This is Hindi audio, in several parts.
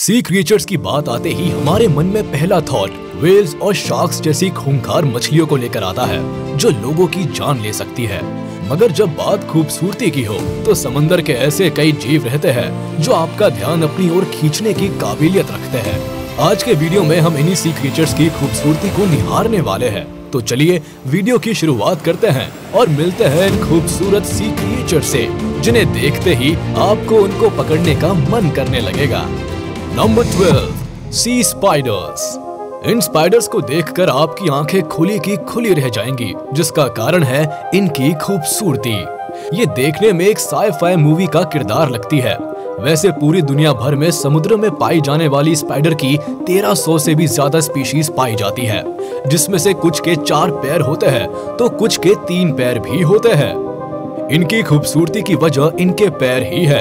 सी क्रिएचर्स की बात आते ही हमारे मन में पहला थॉट व्हेल्स और शार्क्स जैसी खूंखार मछलियों को लेकर आता है जो लोगों की जान ले सकती है। मगर जब बात खूबसूरती की हो तो समंदर के ऐसे कई जीव रहते हैं जो आपका ध्यान अपनी ओर खींचने की काबिलियत रखते हैं। आज के वीडियो में हम इन्हीं सी क्रिएचर्स की खूबसूरती को निहारने वाले हैं। तो चलिए वीडियो की शुरुआत करते हैं और मिलते हैं इन खूबसूरत सी क्रिएचर से जिन्हें देखते ही आपको उनको पकड़ने का मन करने लगेगा। Number 12 sea spiders. इन स्पाइडर्स को देखकर आपकी आंखें खुली की खुली रह जाएंगी जिसका कारण है इनकी खूबसूरती। ये देखने में एक साई-फाई मूवी का किरदार लगती है। वैसे पूरी दुनिया भर में समुद्र में पाई जाने वाली स्पाइडर की 1300 से भी ज्यादा स्पीशीज पाई जाती है जिसमें से कुछ के 4 पैर होते हैं तो कुछ के 3 पैर भी होते हैं। इनकी खूबसूरती की वजह इनके पैर ही है।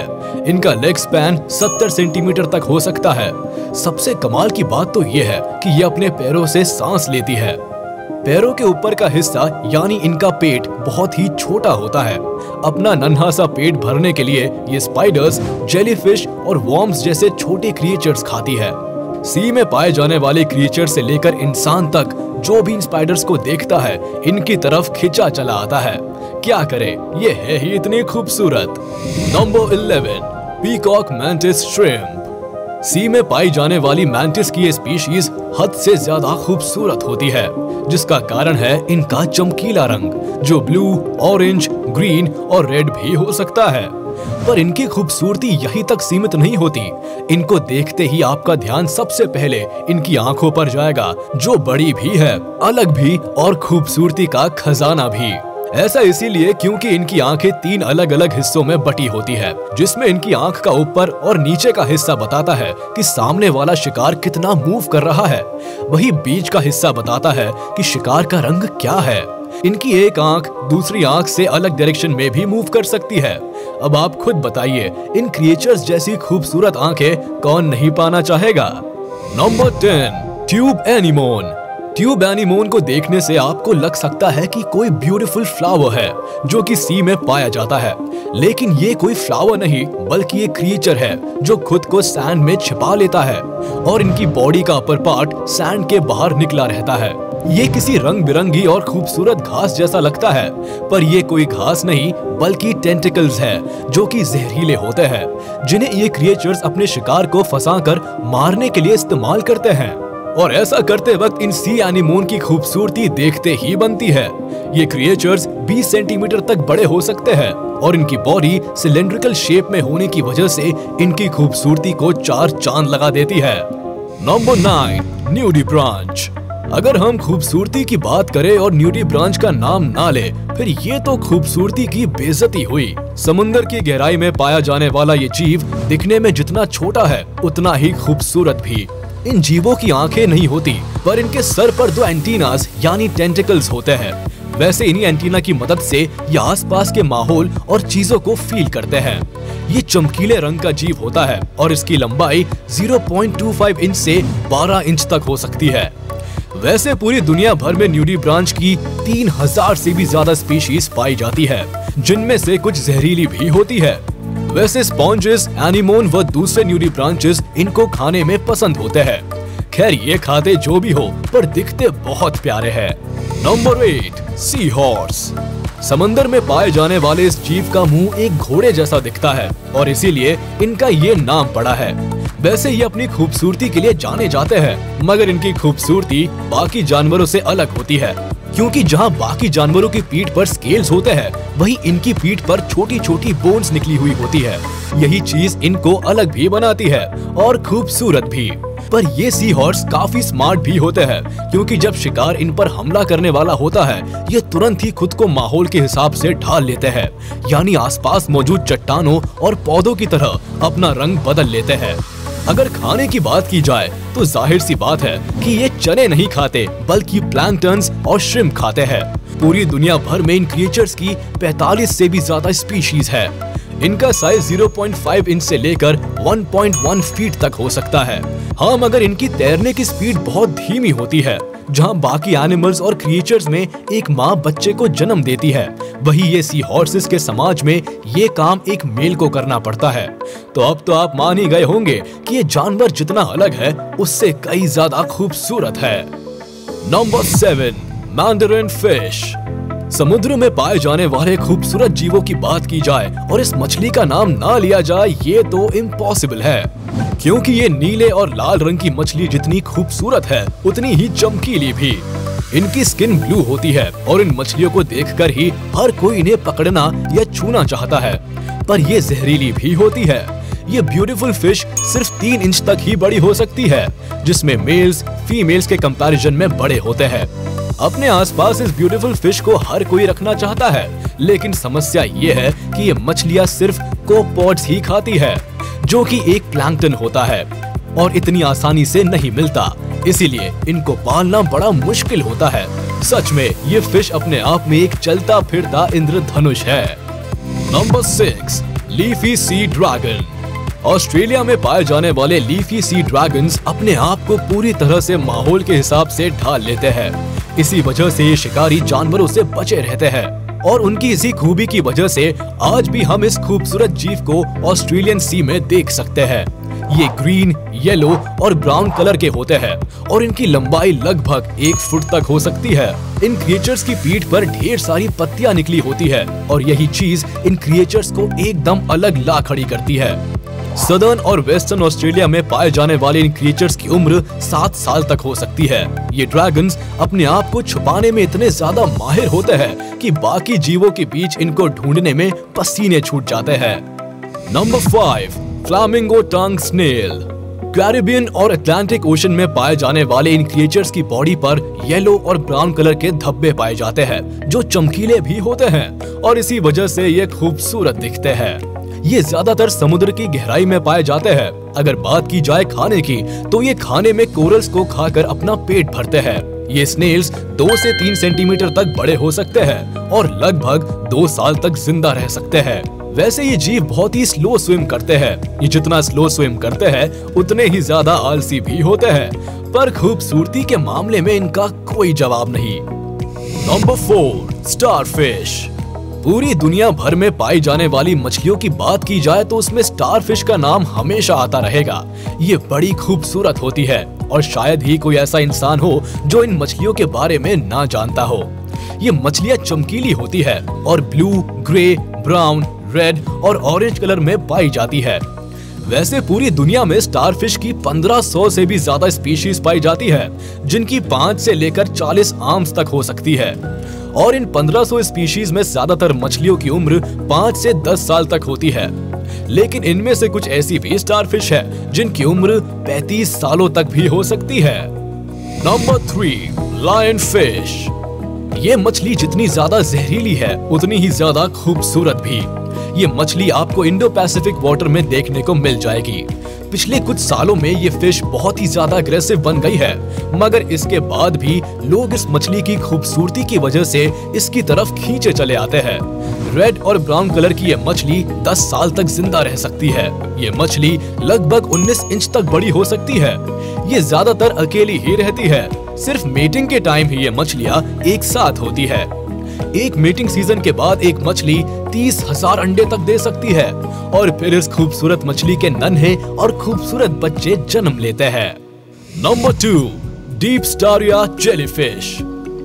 इनका लेग स्पैन 70 सेंटीमीटर तक हो सकता है। सबसे कमाल की बात तो ये है कि ये अपने पैरों से सांस लेती है। पैरों के ऊपर का हिस्सा यानी इनका पेट बहुत ही छोटा होता है। अपना नन्हा सा पेट भरने के लिए ये स्पाइडर्स जेलीफिश और वॉर्म्स जैसे छोटे क्रिएचर्स खाती है। सी में पाए जाने वाले क्रिएचर से लेकर इंसान तक जो भी इन स्पाइडर्स को देखता है इनकी तरफ खिंचा चला आता है। क्या करे, ये है ही इतनी खूबसूरत। Number 11 peacock mantis shrimp. Sea में पाई जाने वाली मैंटिस की ये स्पीशीज हद से ज्यादा खूबसूरत होती है जिसका कारण है इनका चमकीला रंग जो ब्लू, ऑरेंज, ग्रीन और रेड भी हो सकता है। पर इनकी खूबसूरती यहीं तक सीमित नहीं होती। इनको देखते ही आपका ध्यान सबसे पहले इनकी आंखों पर जाएगा जो बड़ी भी है, अलग भी और खूबसूरती का खजाना भी। ऐसा इसीलिए क्योंकि इनकी आंखें 3 अलग अलग हिस्सों में बटी होती है जिसमें इनकी आंख का ऊपर और नीचे का हिस्सा बताता है कि सामने वाला शिकार कितना मूव कर रहा है, वही बीच का हिस्सा बताता है कि शिकार का रंग क्या है। इनकी एक आंख दूसरी आंख से अलग डायरेक्शन में भी मूव कर सकती है। अब आप खुद बताइए इन क्रिएचर्स जैसी खूबसूरत आंखें कौन नहीं पाना चाहेगा। Number 10 tube anemone. Tube anemone को देखने से आपको लग सकता है कि कोई ब्यूटीफुल फ्लावर है जो कि सी में पाया जाता है, लेकिन ये कोई फ्लावर नहीं बल्कि ये क्रिएचर है जो खुद को सैंड में छिपा लेता है और इनकी बॉडी का अपर पार्ट सैंड के बाहर निकला रहता है। ये किसी रंग बिरंगी और खूबसूरत घास जैसा लगता है पर ये कोई घास नहीं बल्कि टेंटिकल्स है जो कि जहरीले होते हैं जिन्हें ये क्रिएचर्स अपने शिकार को फंसाकर मारने के लिए इस्तेमाल करते हैं। और ऐसा करते वक्त इन सी एनीमोन की खूबसूरती देखते ही बनती है। ये क्रिएचर्स 20 सेंटीमीटर तक बड़े हो सकते हैं और इनकी बॉडी सिलेंड्रिकल शेप में होने की वजह से इनकी खूबसूरती को 4 चांद लगा देती है। Number 9 nudibranch. अगर हम खूबसूरती की बात करें और न्यूडीब्रांच का नाम ना ले फिर ये तो खूबसूरती की बेइज्जती हुई। समुन्दर की गहराई में पाया जाने वाला ये जीव दिखने में जितना छोटा है उतना ही खूबसूरत भी। इन जीवों की आंखें नहीं होती पर इनके सर पर 2 एंटीनास यानी टेंटिकल्स होते हैं। वैसे इन्हीं एंटीना की मदद से ये आसपास के माहौल और चीजों को फील करते हैं। ये चमकीले रंग का जीव होता है और इसकी लंबाई 0.25 इंच से 12 इंच तक हो सकती है। वैसे पूरी दुनिया भर में न्यूडीब्रांच की 3000 से भी ज्यादा स्पीशीज पाई जाती है जिनमें से कुछ जहरीली भी होती है। वैसे स्पॉन्जेस, एनीमोन व दूसरे न्यूडीब्रांचेस इनको खाने में पसंद होते हैं। खैर ये खाते जो भी हो पर दिखते बहुत प्यारे हैं। Number 8 seahorse. समंदर में पाए जाने वाले इस जीव का मुंह एक घोड़े जैसा दिखता है और इसीलिए इनका ये नाम पड़ा है। वैसे ये अपनी खूबसूरती के लिए जाने जाते हैं मगर इनकी खूबसूरती बाकी जानवरों से अलग होती है क्योंकि जहाँ बाकी जानवरों की पीठ पर स्केल्स होते हैं वहीं इनकी पीठ पर छोटी छोटी बोन्स निकली हुई होती है। यही चीज इनको अलग भी बनाती है और खूबसूरत भी। पर ये सी हॉर्स काफी स्मार्ट भी होते हैं क्योंकि जब शिकार इन पर हमला करने वाला होता है ये तुरंत ही खुद को माहौल के हिसाब से ढाल लेते हैं यानी आसपास मौजूद चट्टानों और पौधों की तरह अपना रंग बदल लेते हैं। अगर खाने की बात की जाए तो जाहिर सी बात है कि ये चने नहीं खाते बल्कि प्लैंकटन्स और श्रिम्प खाते हैं। पूरी दुनिया भर में इन क्रिएचर्स की 45 से भी ज्यादा स्पीशीज है। इनका साइज 0.5 इंच से लेकर 1.1 फीट तक हो सकता है। हाँ, मगर इनकी तैरने की स्पीड बहुत धीमी होती है। जहाँ बाकी एनिमल्स और क्रिएचर्स में एक माँ बच्चे को जन्म देती है, वही ये सी हॉर्सेस के समाज में ये काम एक मेल को करना पड़ता है। तो अब तो आप मान ही गए होंगे कि ये जानवर जितना अलग है उससे कई ज्यादा खूबसूरत है। Number 7, mandarin fish. समुद्र में पाए जाने वाले खूबसूरत जीवों की बात की जाए और इस मछली का नाम ना लिया जाए, ये तो इम्पॉसिबल है, क्योंकि ये नीले और लाल रंग की मछली जितनी खूबसूरत है उतनी ही चमकीली भी। इनकी स्किन ब्लू होती है और इन मछलियों को देखकर ही हर कोई इन्हें पकड़ना या छूना चाहता है, पर ये जहरीली भी होती है। ये ब्यूटीफुल फिश सिर्फ 3 इंच तक ही बड़ी हो सकती है, जिसमें मेल्स फीमेल्स के कंपैरिजन में बड़े होते हैं। अपने आसपास इस ब्यूटीफुल फिश को हर कोई रखना चाहता है, लेकिन समस्या ये है कि ये मछलियाँ सिर्फ कोपॉड्स ही खाती है, जो कि एक प्लैंकटन होता है और इतनी आसानी से नहीं मिलता, इसीलिए इनको पालना बड़ा मुश्किल होता है। सच में ये फिश अपने आप में एक चलता फिरता इंद्रधनुष है। Number 6, leafy sea dragon. Australia में पाए जाने वाले लीफी सी ड्रैगन्स अपने आप को पूरी तरह से माहौल के हिसाब से ढाल लेते हैं। इसी वजह से ये शिकारी जानवरों से बचे रहते हैं और उनकी इसी खूबी की वजह से आज भी हम इस खूबसूरत जीव को ऑस्ट्रेलियन सी में देख सकते हैं। ये ग्रीन, येलो और ब्राउन कलर के होते हैं और इनकी लंबाई लगभग 1 फुट तक हो सकती है। इन क्रिएचर्स की पीठ पर ढेर सारी पत्तियां निकली होती है और यही चीज इन क्रिएचर्स को एकदम अलग ला खड़ी करती है। सदर्न और वेस्टर्न ऑस्ट्रेलिया में पाए जाने वाले इन क्रिएचर्स की उम्र 7 साल तक हो सकती है। ये ड्रैगन्स अपने आप को छुपाने में इतने ज्यादा माहिर होते हैं कि बाकी जीवों के बीच इनको ढूंढने में पसीने छूट जाते हैं। Number 5, flamingo tongue snail. Caribbean और अटलांटिक ओशन में पाए जाने वाले इन क्रिएचर्स की बॉडी पर येलो और ब्राउन कलर के धब्बे पाए जाते हैं, जो चमकीले भी होते हैं और इसी वजह से ये खूबसूरत दिखते हैं। ये ज्यादातर समुद्र की गहराई में पाए जाते हैं। अगर बात की जाए खाने की, तो ये खाने में कोरल्स को खाकर अपना पेट भरते हैं। ये स्नेल्स 2 से 3 सेंटीमीटर तक बड़े हो सकते हैं और लगभग 2 साल तक जिंदा रह सकते हैं। वैसे ये जीव बहुत ही स्लो स्विम करते हैं। ये जितना स्लो स्विम करते हैं उतने ही ज्यादा आलसी भी होते हैं, पर खूबसूरती के मामले में इनका कोई जवाब नहीं। Number 4, starfish. पूरी दुनिया भर में पाई जाने वाली मछलियों की बात की जाए तो उसमें स्टारफिश का नाम हमेशा आता रहेगा। ये बड़ी खूबसूरत होती है और शायद ही कोई ऐसा इंसान हो जो इन मछलियों के बारे में ना जानता हो। ये मछलियाँ चमकीली होती है और ब्लू, ग्रे, ब्राउन, रेड और ऑरेंज कलर में पाई जाती है। वैसे पूरी दुनिया में स्टारफिश की 1500 से भी ज्यादा स्पीशीज पाई जाती है, जिनकी 5 से लेकर 40 आर्म्स तक हो सकती है और इन 1500 स्पीशीज में ज्यादातर मछलियों की उम्र 5 से 10 साल तक होती है, लेकिन इनमें से कुछ ऐसी भी स्टारफिश है जिनकी उम्र 35 सालों तक भी हो सकती है। Number 3, lion fish. ये मछली जितनी ज्यादा जहरीली है उतनी ही ज्यादा खूबसूरत भी। ये मछली आपको इंडो पैसिफिक वाटर में देखने को मिल जाएगी। पिछले कुछ सालों में ये फिश बहुत ही ज्यादा अग्रेसिव बन गई है, मगर इसके बाद भी लोग इस मछली की खूबसूरती की वजह से इसकी तरफ खींचे चले आते हैं। रेड और ब्राउन कलर की ये मछली 10 साल तक जिंदा रह सकती है। ये मछली लगभग 19 इंच तक बड़ी हो सकती है। ये ज्यादातर अकेली ही रहती है, सिर्फ मेटिंग के टाइम ही ये मछलियाँ एक साथ होती है। एक मेटिंग सीजन के बाद एक मछली 30,000 अंडे तक दे सकती है और फिर इस खूबसूरत मछली के नन्हे और खूबसूरत बच्चे जन्म लेते हैं। Number 2, deep स्टारिया jellyfish.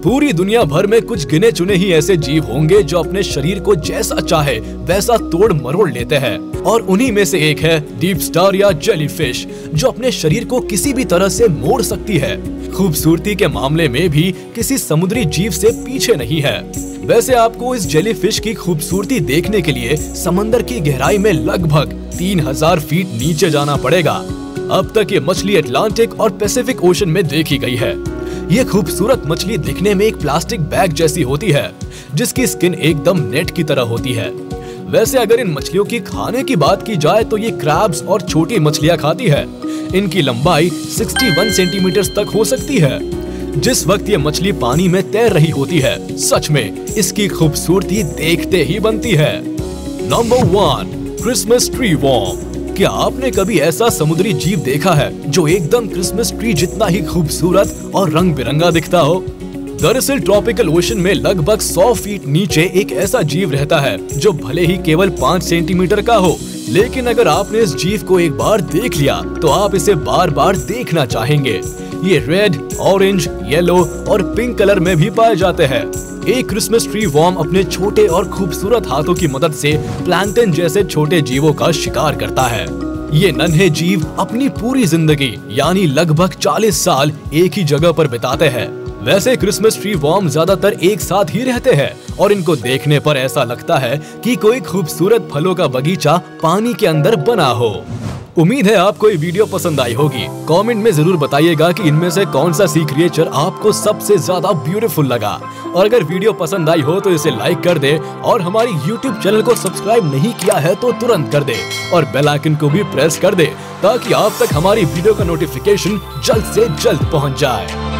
पूरी दुनिया भर में कुछ गिने चुने ही ऐसे जीव होंगे जो अपने शरीर को जैसा चाहे वैसा तोड़ मरोड़ लेते हैं और उन्हीं में से एक है डीप स्टारिया जेलीफिश, जो अपने शरीर को किसी भी तरह से मोड़ सकती है। खूबसूरती के मामले में भी किसी समुद्री जीव से पीछे नहीं है। वैसे आपको इस जेलीफिश की खूबसूरती देखने के लिए समंदर की गहराई में लगभग 3000 फीट नीचे जाना पड़ेगा। अब तक ये मछली अटलांटिक और पैसिफिक ओशन में देखी गई है। ये खूबसूरत मछली दिखने में एक प्लास्टिक बैग जैसी होती है, जिसकी स्किन एकदम नेट की तरह होती है। वैसे अगर इन मछलियों की खाने की बात की जाए तो ये क्रैब्स और छोटी मछलियाँ खाती है। इनकी लंबाई 61 सेंटीमीटर तक हो सकती है। जिस वक्त ये मछली पानी में तैर रही होती है, सच में इसकी खूबसूरती देखते ही बनती है। Number 1, Christmas tree worm. क्या आपने कभी ऐसा समुद्री जीव देखा है जो एकदम क्रिसमस ट्री जितना ही खूबसूरत और रंग बिरंगा दिखता हो? दरअसल ट्रॉपिकल ओशन में लगभग 100 फीट नीचे एक ऐसा जीव रहता है जो भले ही केवल 5 सेंटीमीटर का हो, लेकिन अगर आपने इस जीव को एक बार देख लिया तो आप इसे बार बार देखना चाहेंगे। ये रेड, ऑरेंज, येलो और पिंक कलर में भी पाए जाते हैं। एक क्रिसमस ट्री वॉर्म अपने छोटे और खूबसूरत हाथों की मदद से प्लैंकटन जैसे छोटे जीवों का शिकार करता है। ये नन्हे जीव अपनी पूरी जिंदगी यानी लगभग 40 साल एक ही जगह पर बिताते हैं। वैसे क्रिसमस ट्री वॉर्म ज्यादातर एक साथ ही रहते हैं और इनको देखने पर ऐसा लगता है कि कोई खूबसूरत फलों का बगीचा पानी के अंदर बना हो। उम्मीद है आपको ये वीडियो पसंद आई होगी। कमेंट में जरूर बताइएगा कि इनमें से कौन सा सी क्रिएचर आपको सबसे ज्यादा ब्यूटीफुल लगा। और अगर वीडियो पसंद आई हो तो इसे लाइक कर दे और हमारे YouTube चैनल को सब्सक्राइब नहीं किया है तो तुरंत कर दे और बेल आइकन को भी प्रेस कर दे ताकि आप तक हमारी वीडियो का नोटिफिकेशन जल्द से जल्द पहुंच जाए।